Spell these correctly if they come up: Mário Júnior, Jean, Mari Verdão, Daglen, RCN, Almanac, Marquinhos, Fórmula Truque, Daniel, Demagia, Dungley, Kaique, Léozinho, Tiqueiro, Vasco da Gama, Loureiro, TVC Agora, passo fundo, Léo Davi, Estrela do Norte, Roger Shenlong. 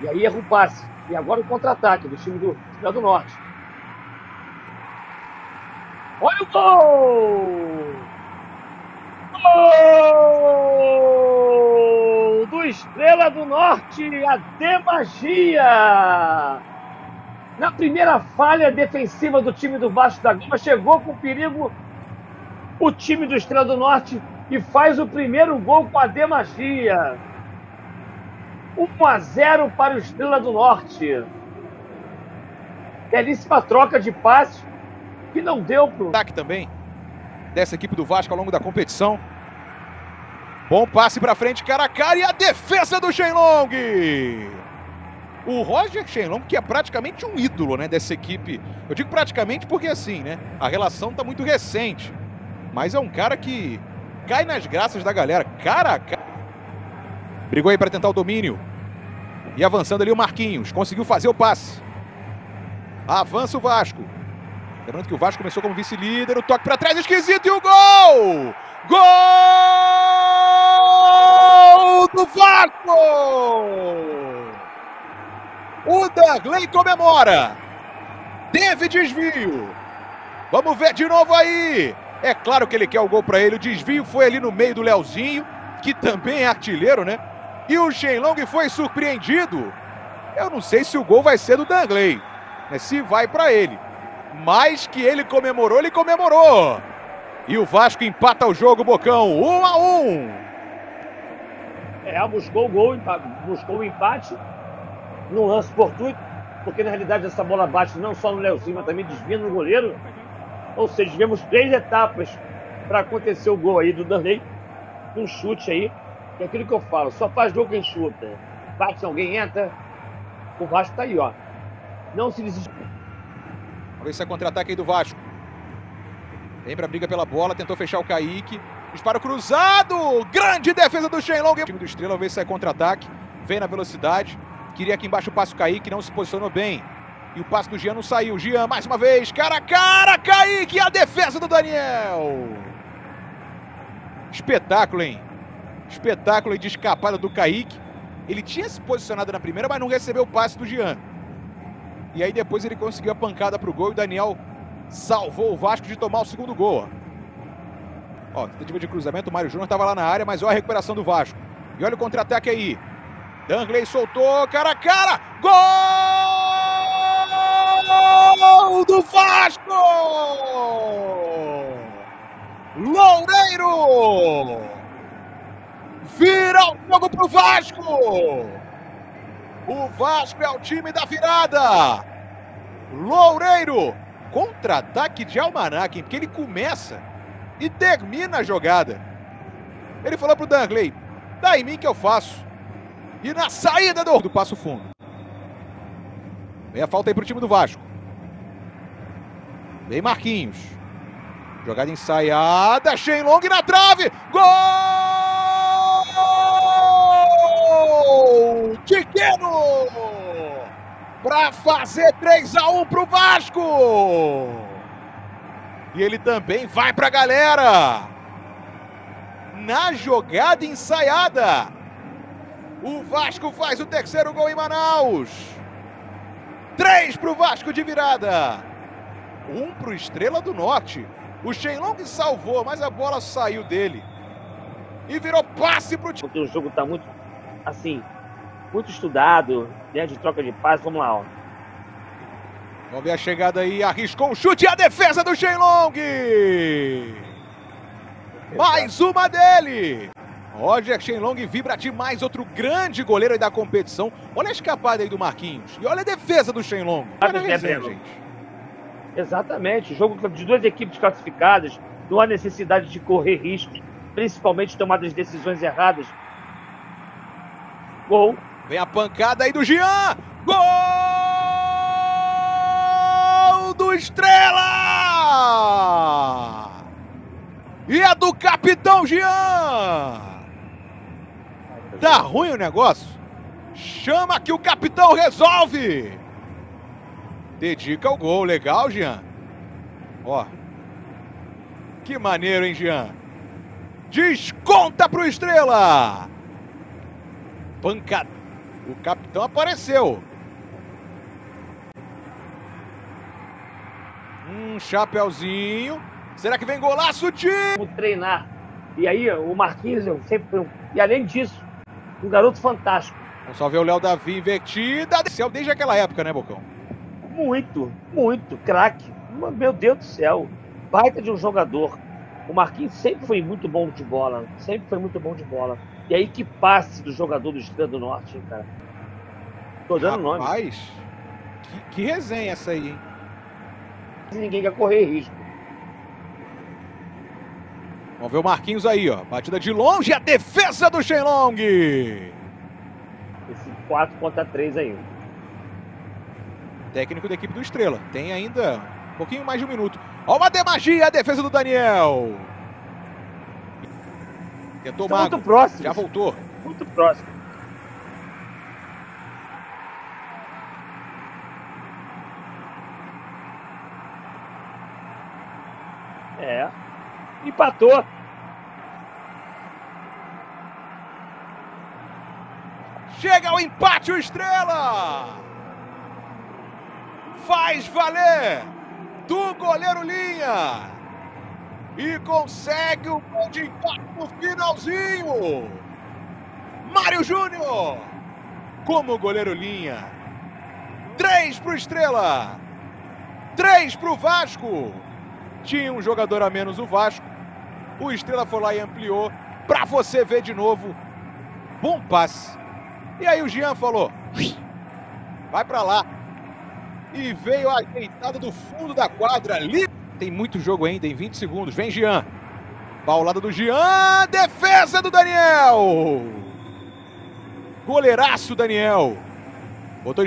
E aí erra o passe. E agora o contra-ataque do time do Estrela do Norte. Olha o gol! Gol do Estrela do Norte, a Demagia! Na primeira falha defensiva do time do Vasco da Gama, chegou com perigo o time do Estrela do Norte e faz o primeiro gol com a Demagia. 1-0 para o Estrela do Norte. Belíssima troca de passes que não deu pro ataque também dessa equipe do Vasco ao longo da competição. Bom passe para frente, cara a cara, e a defesa do Shenlong. O Roger Shenlong, que é praticamente um ídolo, né, dessa equipe. Eu digo praticamente porque assim, né, a relação tá muito recente, mas é um cara que cai nas graças da galera. Cara a cara. Brigou aí para tentar o domínio. E avançando ali o Marquinhos. Conseguiu fazer o passe. Avança o Vasco. Lembrando que o Vasco começou como vice-líder. O toque para trás, esquisito. E o gol! Gol do Vasco! O Daglen comemora. Teve desvio. Vamos ver de novo aí. É claro que ele quer o gol para ele. O desvio foi ali no meio do Léozinho, que também é artilheiro, né? E o Shenlong foi surpreendido. Eu não sei se o gol vai ser do Dungley, né? Se vai para ele. Mas que ele comemorou, ele comemorou. E o Vasco empata o jogo, Bocão. 1-1. Buscou o gol, buscou o empate num lance fortuito, porque na realidade essa bola bate não só no Léozinho, mas também desvia no goleiro. Ou seja, tivemos 3 etapas para acontecer o gol aí do Dungley. Um chute aí, que é aquilo que eu falo, só faz gol quem chuta. Bate, alguém entra. O Vasco tá aí, ó. Não se desistir. Vamos ver se é contra-ataque aí do Vasco. Vem pra briga pela bola, tentou fechar o Kaique. Disparo cruzado! Grande defesa do Shenlong. O time do Estrela, vamos ver se é contra-ataque. Vem na velocidade. Queria aqui embaixo o passe do Kaique, não se posicionou bem. E o passe do Jean não saiu. Jean, mais uma vez, cara a cara, Kaique! A defesa do Daniel! Espetáculo, hein? Espetáculo de escapada do Kaique. Ele tinha se posicionado na primeira, mas não recebeu o passe do Jean. E aí depois ele conseguiu a pancada pro gol e o Daniel salvou o Vasco de tomar o segundo gol. Ó, tentativa de cruzamento, o Mário Júnior estava lá na área, mas olha a recuperação do Vasco. E olha o contra-ataque aí. Dungley soltou, cara a cara! Gol do Vasco! Loureiro! Vira o jogo pro Vasco! O Vasco é o time da virada! Loureiro! Contra-ataque de Almanac, porque ele começa e termina a jogada. Ele falou pro Dungley, dá em mim que eu faço. E na saída do passo fundo. Vem a falta aí pro time do Vasco. Vem Marquinhos. Jogada ensaiada, Shenlong na trave, gol! Tiqueiro! Para fazer 3-1 pro Vasco! E ele também vai pra galera! Na jogada ensaiada, o Vasco faz o terceiro gol em Manaus! 3 pro Vasco de virada! 1 pro Estrela do Norte! O Shenlong salvou, mas a bola saiu dele. E virou passe pro time. Porque o jogo tá muito, assim, muito estudado, né? De troca de passe, vamos lá, ó. Vamos ver a chegada aí, arriscou um chute e a defesa do Shenlong! Mais uma dele! Roger Shenlong vibra demais, outro grande goleiro aí da competição. Olha a escapada aí do Marquinhos. E olha a defesa do Shenlong. Olha a resenha, gente. Exatamente, jogo de 2 equipes classificadas, não há necessidade de correr riscos, principalmente tomadas de decisões erradas. Gol. Vem a pancada aí do Jean. Gol do Estrela! E a do capitão Jean! Tá ruim o negócio? Chama que o capitão resolve! Dedica o gol. Legal, Jean. Ó. Que maneiro, hein, Jean? Desconta pro Estrela. Pancada. O capitão apareceu. Chapeuzinho. Será que vem golaço, time? Vamos treinar. E aí, o Marquinhos, eu sempre... E além disso, um garoto fantástico. Vamos só ver o Léo Davi invertida. Desde aquela época, né, Bocão? Muito, muito. Craque. Meu Deus do céu. Baita de um jogador. O Marquinhos sempre foi muito bom de bola. Sempre foi muito bom de bola. E aí, que passe do jogador do Estrela do Norte, hein, cara? Tô dando nome. Rapaz, que resenha essa aí, hein? Ninguém quer correr risco. Vamos ver o Marquinhos aí, ó. Batida de longe, a defesa do Shenlong. Esse 4-3 aí. Técnico da equipe do Estrela. Tem ainda um pouquinho mais de um minuto. Ó, uma demagia, a defesa do Daniel. Tentou Mago. Muito próximo. Já voltou. Muito próximo. É. Empatou. Chega ao empate o Estrela. Faz valer do goleiro Linha. E consegue o gol de empate no finalzinho. Mário Júnior. Como goleiro Linha. 3 pro Estrela. 3 pro Vasco. Tinha um jogador a menos o Vasco. O Estrela foi lá e ampliou. Pra você ver de novo. Bom passe. E aí o Jean falou. Vai pra lá. E veio ajeitado do fundo da quadra. Ali tem muito jogo ainda em 20 segundos. Vem Jean. Paulada do Jean. Defesa do Daniel. Goleiraço Daniel. Botou em jogo.